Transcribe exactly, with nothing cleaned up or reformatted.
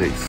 这一次。